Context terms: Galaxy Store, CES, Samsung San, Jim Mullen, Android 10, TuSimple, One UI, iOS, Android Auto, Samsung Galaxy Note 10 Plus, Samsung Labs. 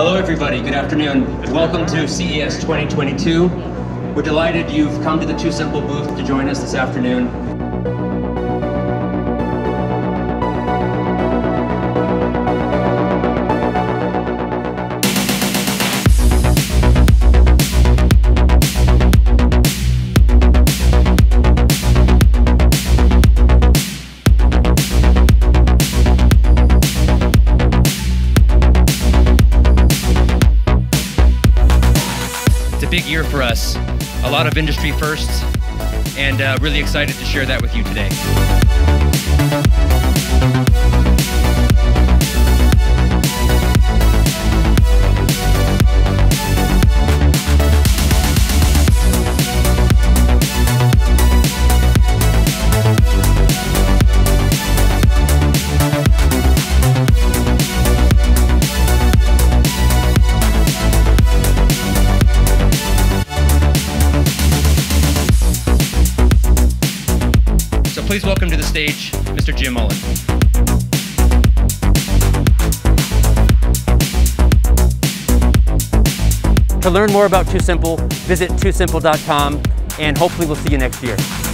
Hello everybody, good afternoon. Welcome to CES 2022. We're delighted you've come to the TuSimple booth to join us this afternoon. Big year for us, a lot of industry firsts, and really excited to share that with you today. Please welcome to the stage, Mr. Jim Mullen. To learn more about TuSimple, visit tusimple.com, and hopefully we'll see you next year.